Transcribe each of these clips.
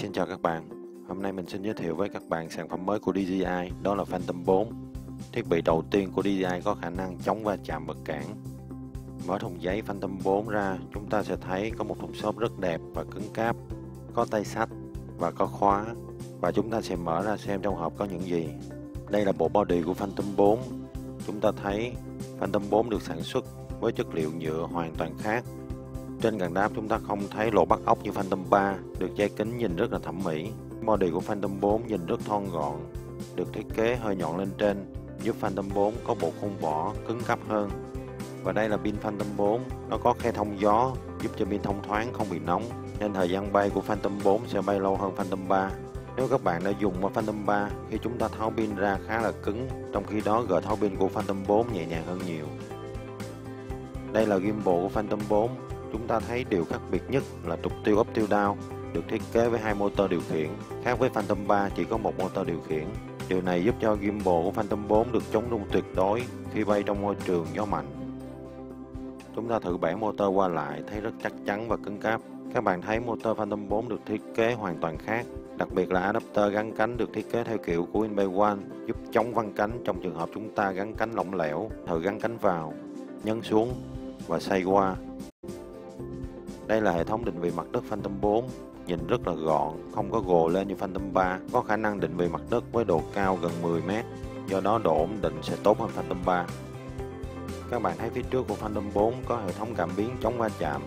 Xin chào các bạn. Hôm nay mình xin giới thiệu với các bạn sản phẩm mới của DJI, đó là Phantom 4. Thiết bị đầu tiên của DJI có khả năng chống va chạm vật cản. Mở thùng giấy Phantom 4 ra, chúng ta sẽ thấy có một thùng xốp rất đẹp và cứng cáp, có tay sách và có khóa. Và chúng ta sẽ mở ra xem trong hộp có những gì. Đây là bộ body của Phantom 4. Chúng ta thấy Phantom 4 được sản xuất với chất liệu nhựa hoàn toàn khác. Trên gần đáp chúng ta không thấy lỗ bắt ốc như Phantom 3, được che kính nhìn rất là thẩm mỹ. Body của Phantom 4 nhìn rất thon gọn, được thiết kế hơi nhọn lên trên, giúp Phantom 4 có bộ khung vỏ cứng cáp hơn. Và đây là pin Phantom 4, nó có khe thông gió, giúp cho pin thông thoáng không bị nóng, nên thời gian bay của Phantom 4 sẽ bay lâu hơn Phantom 3. Nếu các bạn đã dùng qua Phantom 3, khi chúng ta tháo pin ra khá là cứng, trong khi đó gỡ tháo pin của Phantom 4 nhẹ nhàng hơn nhiều. Đây là gimbal của Phantom 4. Chúng ta thấy điều khác biệt nhất là trục tiêu up tiêu down, được thiết kế với hai motor điều khiển, khác với Phantom 3 chỉ có một motor điều khiển. Điều này giúp cho gimbal của Phantom 4 được chống rung tuyệt đối khi bay trong môi trường gió mạnh. Chúng ta thử bẻ motor qua lại thấy rất chắc chắn và cứng cáp. Các bạn thấy motor Phantom 4 được thiết kế hoàn toàn khác, đặc biệt là adapter gắn cánh được thiết kế theo kiểu của Inbay One, giúp chống văng cánh trong trường hợp chúng ta gắn cánh lỏng lẻo. Thử gắn cánh vào, nhấn xuống và xoay qua. Đây là hệ thống định vị mặt đất Phantom 4, nhìn rất là gọn, không có gồ lên như Phantom 3, có khả năng định vị mặt đất với độ cao gần 10 m, do đó độ ổn định sẽ tốt hơn Phantom 3. Các bạn thấy phía trước của Phantom 4 có hệ thống cảm biến chống va chạm.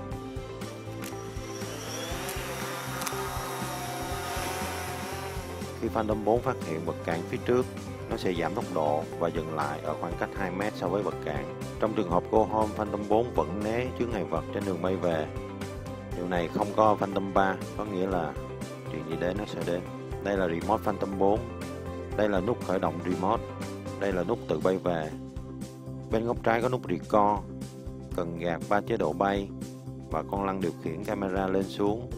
Khi Phantom 4 phát hiện vật cản phía trước, nó sẽ giảm tốc độ và dừng lại ở khoảng cách 2 m so với vật cản. Trong trường hợp go home, Phantom 4 vẫn né chướng ngại vật trên đường bay về. Điều này không có Phantom 3, có nghĩa là chuyện gì đến nó sẽ đến. Đây là remote Phantom 4. Đây là nút khởi động remote. Đây là nút tự bay về. Bên góc trái có nút record, cần gạt 3 chế độ bay và con lăn điều khiển camera lên xuống.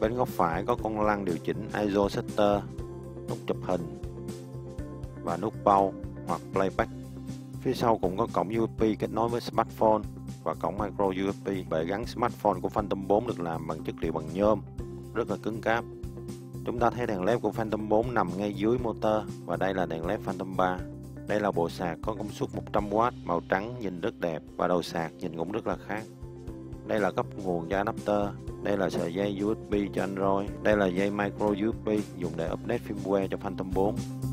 Bên góc phải có con lăn điều chỉnh ISO setter, nút chụp hình và nút pause hoặc playback. Phía sau cũng có cổng USB kết nối với smartphone và cổng micro USB. Bệ gắn smartphone của Phantom 4 được làm bằng chất liệu bằng nhôm, rất là cứng cáp. Chúng ta thấy đèn LED của Phantom 4 nằm ngay dưới motor, và đây là đèn LED Phantom 3. Đây là bộ sạc có công suất 100W, màu trắng nhìn rất đẹp và đầu sạc nhìn cũng rất là khác. Đây là cấp nguồn cho adapter, đây là sợi dây USB cho Android, đây là dây micro USB dùng để update firmware cho Phantom 4.